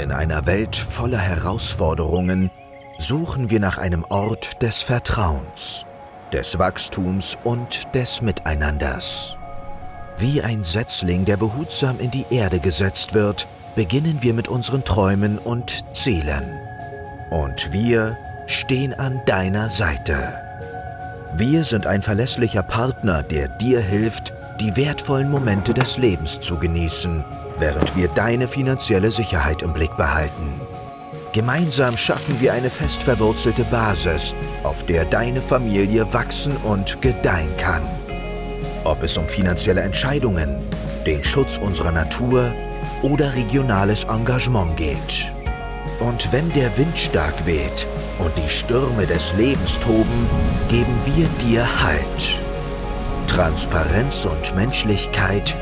In einer Welt voller Herausforderungen suchen wir nach einem Ort des Vertrauens, des Wachstums und des Miteinanders. Wie ein Setzling, der behutsam in die Erde gesetzt wird, beginnen wir mit unseren Träumen und Zielen. Und wir stehen an deiner Seite. Wir sind ein verlässlicher Partner, der dir hilft, die wertvollen Momente des Lebens zu genießen, während wir deine finanzielle Sicherheit im Blick behalten. Gemeinsam schaffen wir eine fest verwurzelte Basis, auf der deine Familie wachsen und gedeihen kann. Ob es um finanzielle Entscheidungen, den Schutz unserer Natur oder regionales Engagement geht. Und wenn der Wind stark weht und die Stürme des Lebens toben, geben wir dir Halt. Transparenz und Menschlichkeit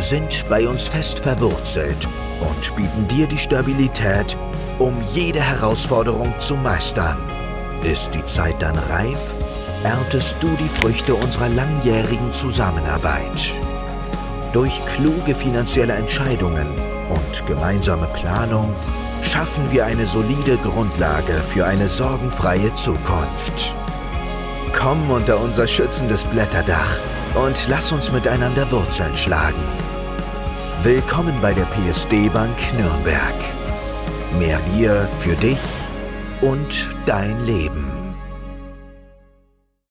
sind bei uns fest verwurzelt und bieten dir die Stabilität, um jede Herausforderung zu meistern. Ist die Zeit dann reif, erntest du die Früchte unserer langjährigen Zusammenarbeit. Durch kluge finanzielle Entscheidungen und gemeinsame Planung schaffen wir eine solide Grundlage für eine sorgenfreie Zukunft. Komm unter unser schützendes Blätterdach und lass uns miteinander Wurzeln schlagen. Willkommen bei der PSD Bank Nürnberg. Mehr wir für dich und dein Leben.